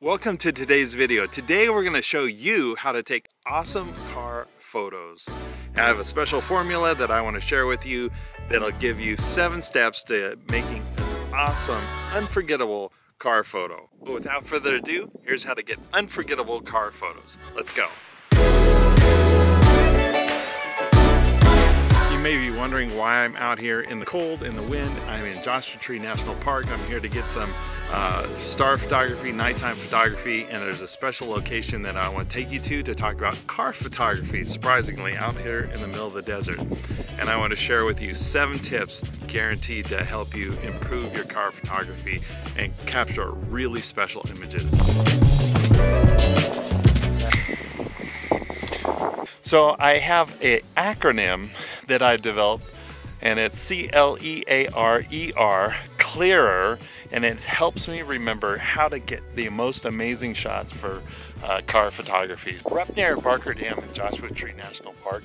Welcome to today's video. Today we're going to show you how to take awesome car photos. I have a special formula that I want to share with you that'll give you 7 steps to making an awesome, unforgettable car photo. But without further ado, here's how to get unforgettable car photos. Let's go. You may be wondering why I'm out here in the cold, in the wind. I'm in Joshua Tree National Park. I'm here to get some star photography, nighttime photography, and there's a special location that I want to take you to talk about car photography, surprisingly, out here in the middle of the desert. And I want to share with you 7 tips guaranteed to help you improve your car photography and capture really special images. So I have an acronym that I've developed, and it's C-L-E-A-R-E-R, Clearer, and it helps me remember how to get the most amazing shots for car photography. We're up near Barker Dam in Joshua Tree National Park,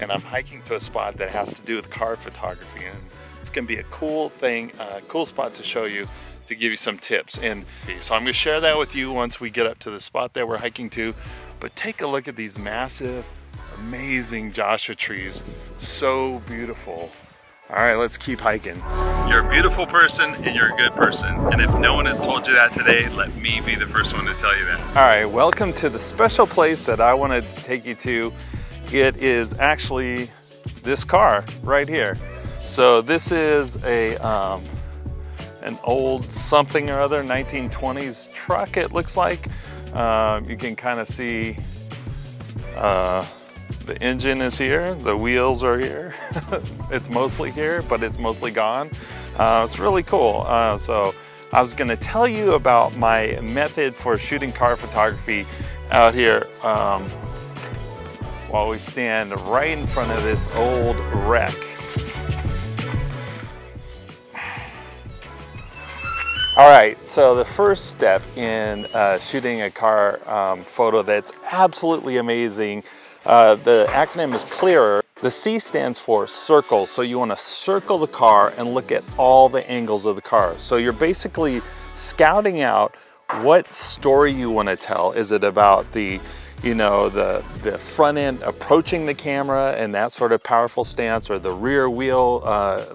and I'm hiking to a spot that has to do with car photography, and it's gonna be a cool thing, a cool spot to show you, to give you some tips. And so I'm gonna share that with you once we get up to the spot that we're hiking to, but take a look at these massive, amazing Joshua trees. So beautiful. All right, let's keep hiking. You're a beautiful person and you're a good person. And if no one has told you that today, let me be the first one to tell you that. All right, welcome to the special place that I wanted to take you to. It is actually this car right here. So this is a an old something or other 1920s truck, it looks like. You can kind of see the engine is here, the wheels are here. It's mostly here, but it's mostly gone. It's really cool. So I was gonna tell you about my method for shooting car photography out here while we stand right in front of this old wreck. All right, so the first step in shooting a car photo that's absolutely amazing, the acronym is Clearer. The C stands for circle. So you want to circle the car and look at all the angles of the car. So you're basically scouting out what story you want to tell. Is it about the, you know, the front end approaching the camera and that sort of powerful stance, or the rear wheel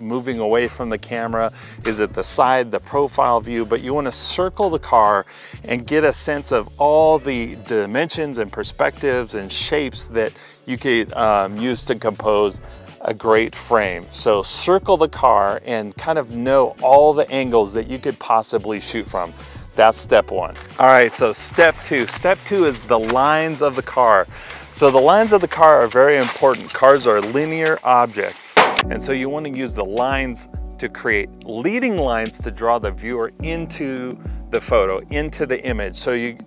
moving away from the camera? Is it the side, the profile view? But you wanna circle the car and get a sense of all the dimensions and perspectives and shapes that you could use to compose a great frame. So circle the car and kind of know all the angles that you could possibly shoot from. That's step one. All right, so step two. Step two is the lines of the car. So the lines of the car are very important. Cars are linear objects. And so you want to use the lines to create leading lines to draw the viewer into the photo, into the image. So you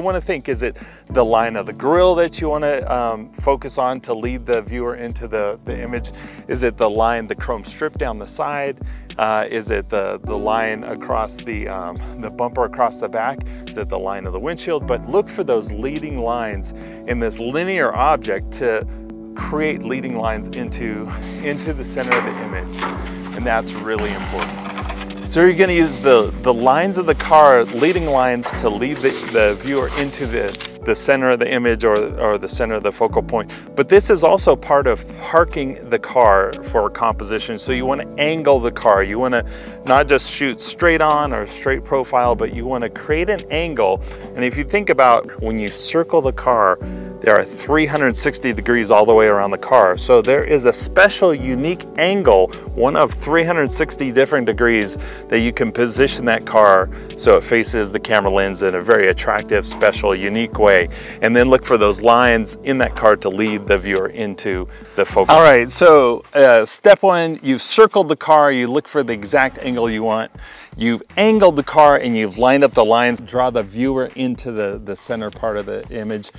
want to think, is it the line of the grill that you want to focus on to lead the viewer into the image? Is it the line, the chrome strip down the side? Is it the line across the bumper across the back? Is it the line of the windshield? But look for those leading lines in this linear object to create leading lines into the center of the image. And that's really important. So you're gonna use the lines of the car, leading lines, to lead the viewer into the center of the image or the center of the focal point. But this is also part of parking the car for composition. So you wanna angle the car. You wanna not just shoot straight on or straight profile, but you wanna create an angle. And if you think about when you circle the car, there are 360 degrees all the way around the car. So there is a special unique angle, one of 360 different degrees, that you can position that car so it faces the camera lens in a very attractive, special, unique way. And then look for those lines in that car to lead the viewer into the focal. All right, so step one, you've circled the car, you look for the exact angle you want. You've angled the car and you've lined up the lines, draw the viewer into the center part of the image.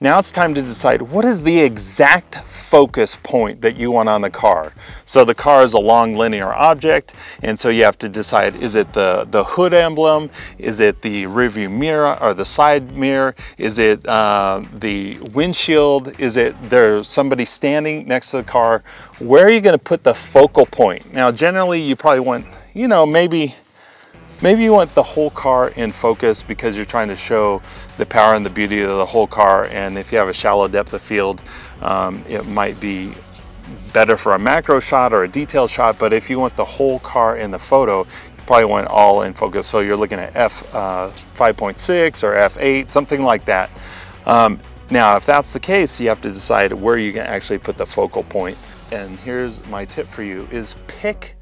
Now it's time to decide what is the exact focus point that you want on the car. So the car is a long linear object, and so you have to decide, is it the hood emblem? Is it the rearview mirror or the side mirror? Is it the windshield? Is it there's somebody standing next to the car? Where are you going to put the focal point? Now generally you probably want, you know, maybe Maybe you want the whole car in focus because you're trying to show the power and the beauty of the whole car, and if you have a shallow depth of field, it might be better for a macro shot or a detail shot. But if you want the whole car in the photo, you probably want all in focus. So you're looking at f5.6 or f8, something like that. Now, if that's the case, you have to decide where you can actually put the focal point. And here's my tip for you is pick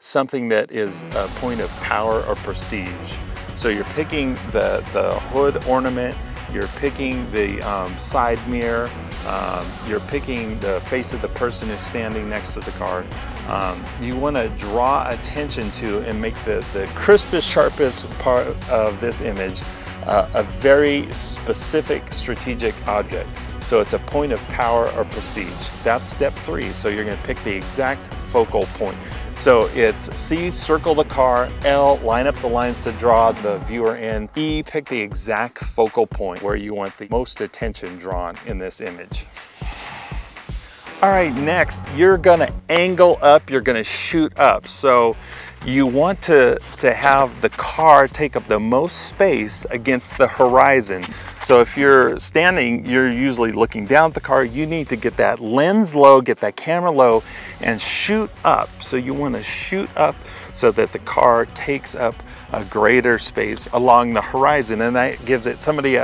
something that is a point of power or prestige. So you're picking the hood ornament, you're picking the side mirror, you're picking the face of the person who's standing next to the car. You want to draw attention to and make the crispest, sharpest part of this image a very specific strategic object. So it's a point of power or prestige. That's step three. So you're going to pick the exact focal point. So it's C, circle the car, L, line up the lines to draw the viewer in, E, pick the exact focal point where you want the most attention drawn in this image. All right, next, you're gonna angle up, you're gonna shoot up. So you want to have the car take up the most space against the horizon. So if you're standing, you're usually looking down at the car. You need to get that lens low, get that camera low, and shoot up. So you wanna shoot up so that the car takes up a greater space along the horizon. And that gives it, somebody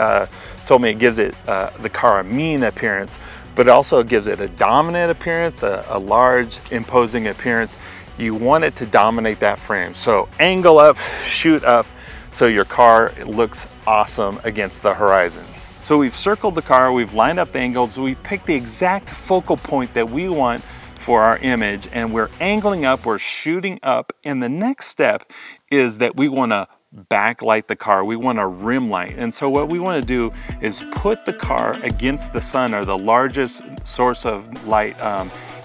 told me it gives it the car a mean appearance, but also gives it a dominant appearance, a large, imposing appearance. You want it to dominate that frame. So angle up, shoot up, so your car looks awesome against the horizon. So we've circled the car, we've lined up the angles, we picked the exact focal point that we want for our image, and we're angling up, we're shooting up, and the next step is that we wanna backlight the car. We want a rim light. And so what we want to do is put the car against the sun, or the largest source of light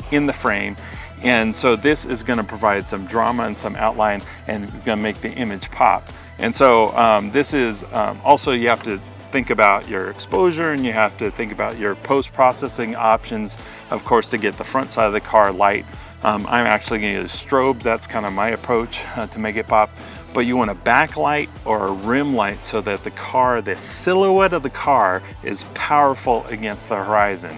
in the frame. And so this is going to provide some drama and some outline, and going to make the image pop. And so this is also, you have to think about your exposure, and you have to think about your post-processing options, of course, to get the front side of the car light. I'm actually going to use strobes. That's kind of my approach to make it pop. But you want a backlight or a rim light so that the car, the silhouette of the car, is powerful against the horizon.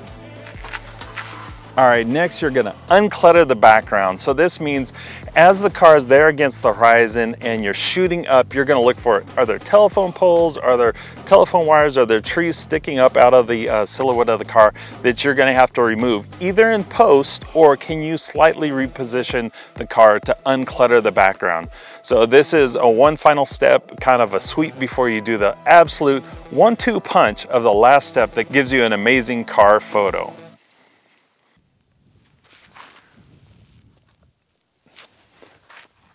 All right, next you're gonna unclutter the background. So this means as the car is there against the horizon and you're shooting up, you're gonna look for, are there telephone poles, are there telephone wires, are there trees sticking up out of the silhouette of the car that you're gonna have to remove, either in post, or can you slightly reposition the car to unclutter the background. So this is a one final step, kind of a sweep before you do the absolute 1-2 punch of the last step that gives you an amazing car photo.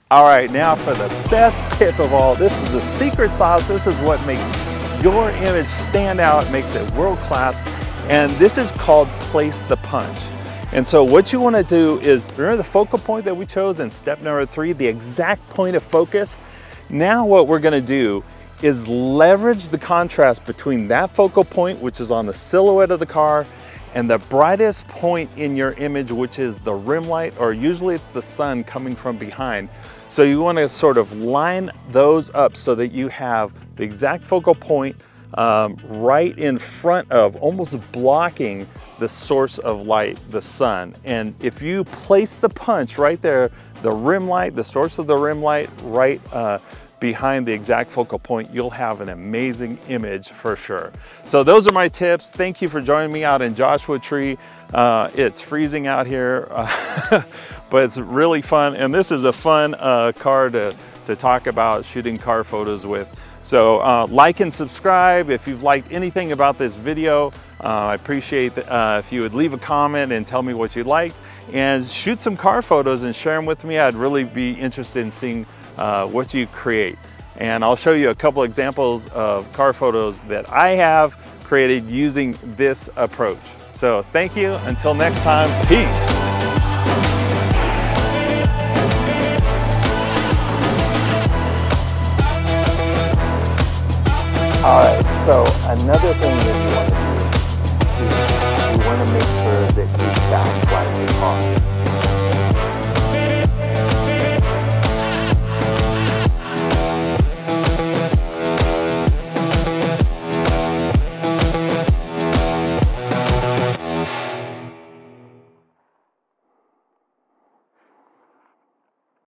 All right, now for the best tip of all. This is the secret sauce. This is what makes your image stand out, makes it world-class. And this is called place the punch. And so what you wanna do is, remember the focal point that we chose in step number 3, the exact point of focus. Now what we're gonna do is leverage the contrast between that focal point, which is on the silhouette of the car, and the brightest point in your image, which is the rim light, or usually it's the sun coming from behind. So you want to sort of line those up so that you have the exact focal point right in front of, almost blocking the source of light, the sun. And if you place the punch right there, the rim light, the source of the rim light right behind the exact focal point, you'll have an amazing image for sure. So those are my tips. Thank you for joining me out in Joshua Tree. It's freezing out here, but it's really fun. And this is a fun car to talk about shooting car photos with. So like and subscribe if you've liked anything about this video. I appreciate if you would leave a comment and tell me what you liked. And shoot some car photos and share them with me. I'd really be interested in seeing what you create. And I'll show you a couple examples of car photos that I have created using this approach. So thank you, until next time, peace. All right, so another thing that you want to do is you want to make sure that you backlight the car.